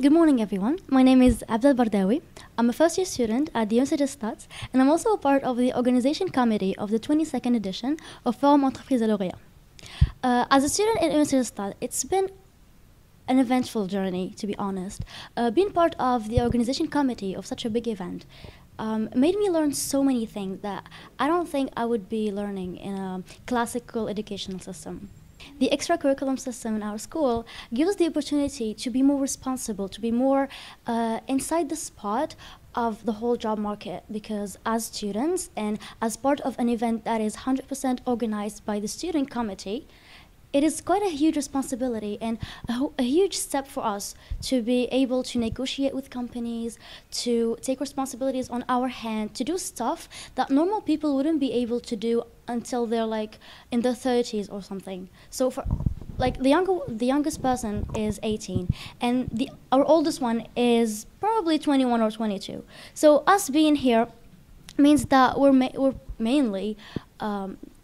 Good morning, everyone. My name is Abla El Bardaoui. I'm a first-year student at the ENCG Settat, and I'm also a part of the organization committee of the 22nd edition of Forum Entreprises Lauréats. As a student at ENCG Settat, it's been an eventful journey, to be honest. Being part of the organization committee of such a big event made me learn so many things that I don't think I would be learning in a classical educational system. The extracurriculum system in our school gives us the opportunity to be more responsible, to be more inside the spot of the whole job market, because as students and as part of an event that is 100% organized by the student committee, it is quite a huge responsibility and a huge step for us to be able to negotiate with companies, to take responsibilities on our hand, to do stuff that normal people wouldn't be able to do until they're like in their 30s or something. So for like the youngest person is 18, and our oldest one is probably 21 or 22. So us being here means that we're mainly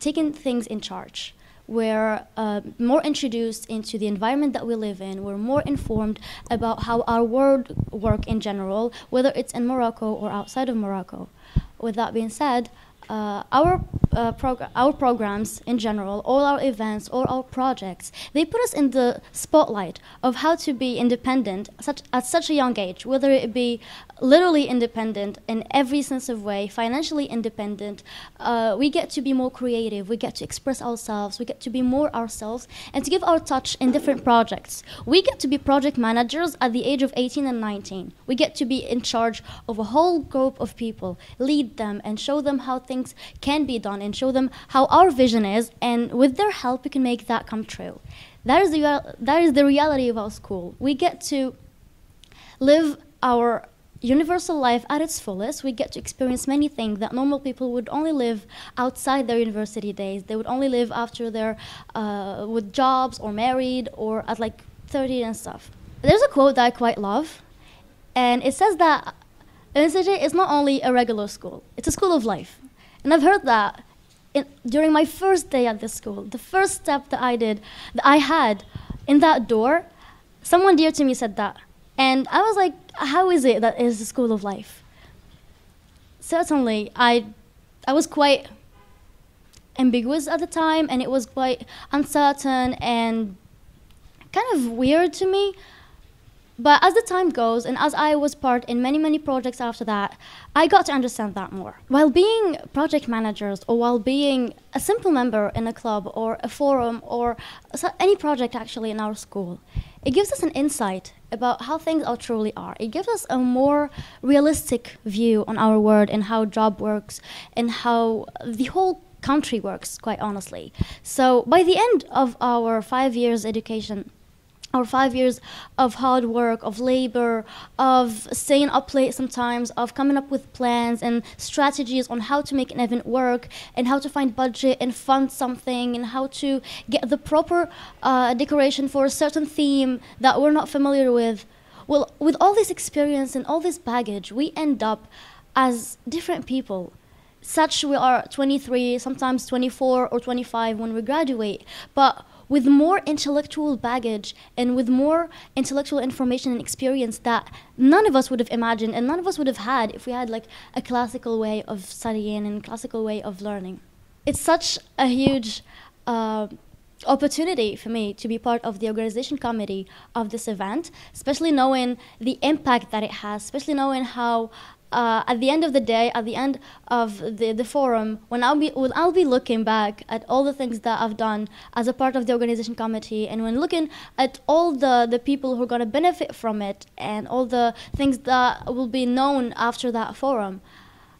taking things in charge. We're more introduced into the environment that we live in. We're more informed about how our world works in general, whether it's in Morocco or outside of Morocco. With that being said, our programs in general, all our events, all our projects, they put us in the spotlight of how to be independent at such a young age, whether it be literally independent in every sense of way, financially independent. We get to be more creative, we get to express ourselves, we get to be more ourselves and to give our touch in different projects. We get to be project managers at the age of 18 and 19. We get to be in charge of a whole group of people, lead them and show them how things can be done and show them how our vision is, and with their help we can make that come true. That is the reality of our school. We get to live our universal life at its fullest. We get to experience many things that normal people would only live outside their university days. They would only live after they're with jobs or married or at like 30 and stuff. There's a quote that I quite love, and it says that ENCG is not only a regular school, it's a school of life. And I've heard that during my first day at this school. The first step that I did, that I had in that door, someone dear to me said that. And I was like, how is it that is the school of life? Certainly, I was quite ambiguous at the time, and it was quite uncertain and kind of weird to me. But as the time goes, and as I was part in many, many projects after that, I got to understand that more. While being project managers, or while being a simple member in a club, or a forum, or any project actually in our school, it gives us an insight about how things truly are. It gives us a more realistic view on our world and how job works and how the whole country works, quite honestly. So by the end of our 5 years education, our 5 years of hard work, of labor, of staying up late sometimes, of coming up with plans and strategies on how to make an event work and how to find budget and fund something and how to get the proper decoration for a certain theme that we're not familiar with. Well, with all this experience and all this baggage, we end up as different people. Such we are 23, sometimes 24 or 25 when we graduate, but with more intellectual baggage and with more intellectual information and experience that none of us would have imagined and none of us would have had if we had like a classical way of studying and classical way of learning. It's such a huge opportunity for me to be part of the organization committee of this event, especially knowing the impact that it has, especially knowing how at the end of the day, at the end of the forum, when I'll be looking back at all the things that I've done as a part of the organization committee, and when looking at all the people who are going to benefit from it and all the things that will be known after that forum,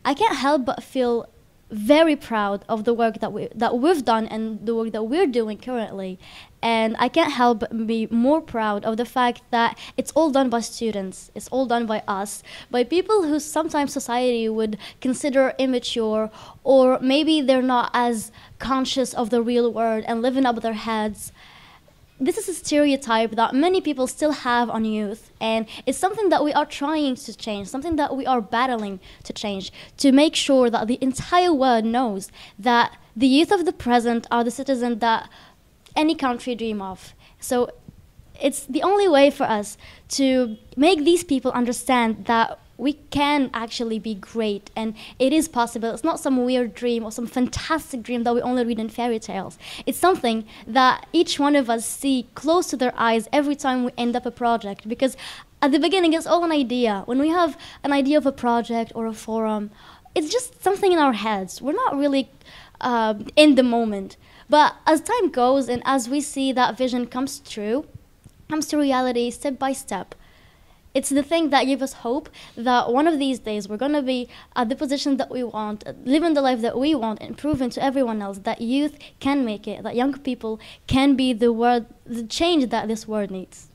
I can't help but feel very proud of the work that we've done and the work that we're doing currently. And I can't help but be more proud of the fact that it's all done by students, it's all done by us, by people who sometimes society would consider immature, or maybe they're not as conscious of the real world and living up their heads. This is a stereotype that many people still have on youth, and it's something that we are trying to change, something that we are battling to change, to make sure that the entire world knows that the youth of the present are the citizens that any country dream of. So it's the only way for us to make these people understand that we can actually be great, and it is possible. It's not some weird dream or some fantastic dream that we only read in fairy tales. It's something that each one of us see close to their eyes every time we end up a project, because at the beginning it's all an idea. When we have an idea of a project or a forum, it's just something in our heads. We're not really in the moment. But as time goes and as we see that vision comes to reality step by step, it's the thing that gives us hope that one of these days we're going to be at the position that we want, living the life that we want, and proving to everyone else that youth can make it, that young people can be the change that this world needs.